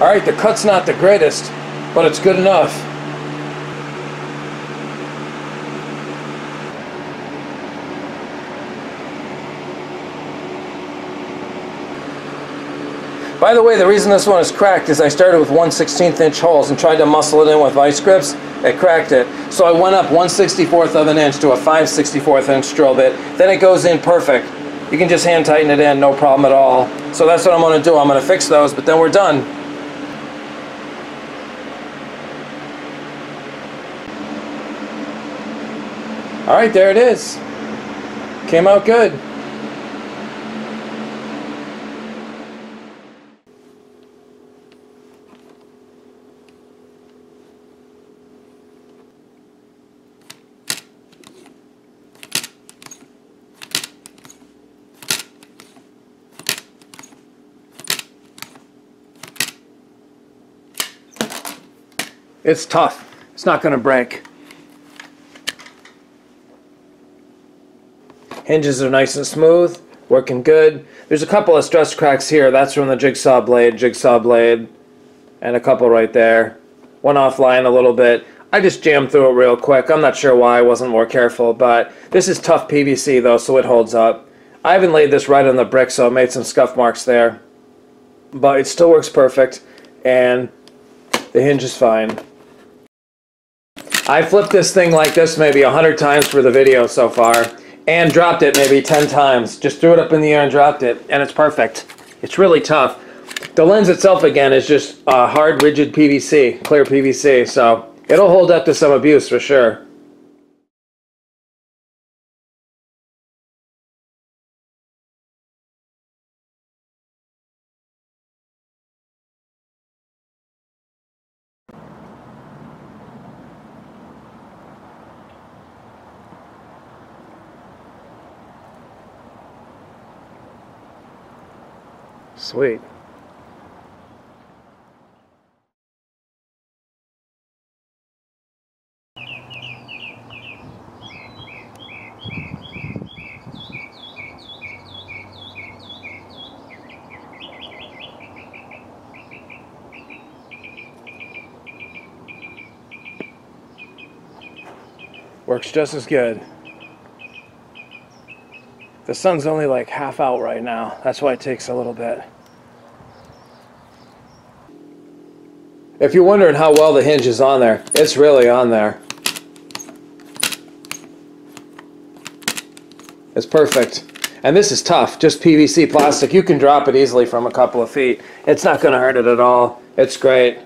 Alright, the cut's not the greatest, but it's good enough. By the way, the reason this one is cracked is I started with 1/16" holes and tried to muscle it in with vice grips. It cracked it. So I went up 1/64" to a 5/64" drill bit. Then it goes in perfect. You can just hand tighten it in, no problem at all. So that's what I'm going to do. I'm going to fix those, but then we're done. All right, there it is. Came out good. It's tough. It's not going to break. Hinges are nice and smooth, working good. There's a couple of stress cracks here. That's from the jigsaw blade, and a couple right there. One offline a little bit. I just jammed through it real quick. I'm not sure why I wasn't more careful, but this is tough PVC though, so it holds up. I even laid this right on the brick, so it made some scuff marks there. But it still works perfect, and the hinge is fine. I flipped this thing like this maybe 100 times for the video so far, and dropped it maybe 10 times. Just threw it up in the air and dropped it, and it's perfect. It's really tough. The lens itself, again, is just hard, rigid PVC, clear PVC, so it'll hold up to some abuse for sure. Sweet. Works just as good. The sun's only like half out right now. That's why it takes a little bit. If you're wondering how well the hinge is on there, it's really on there. It's perfect. And this is tough, just PVC plastic. You can drop it easily from a couple of feet. It's not going to hurt it at all. It's great.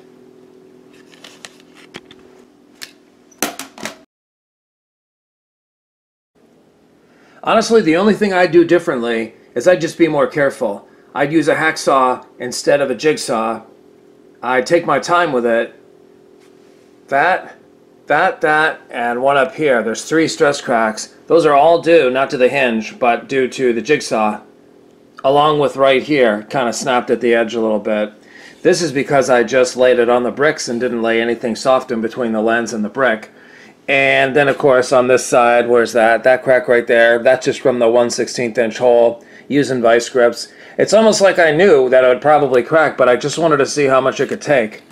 Honestly, the only thing I'd do differently is I'd just be more careful. I'd use a hacksaw instead of a jigsaw. I'd take my time with it. That, and one up here. There's 3 stress cracks. Those are all due, not to the hinge, but due to the jigsaw. Along with right here, kind of snapped at the edge a little bit. This is because I just laid it on the bricks and didn't lay anything soft in between the lens and the brick. And then of course on this side, where's that? That crack right there, that's just from the 1/16" hole, using vice grips. It's almost like I knew that it would probably crack, but I just wanted to see how much it could take.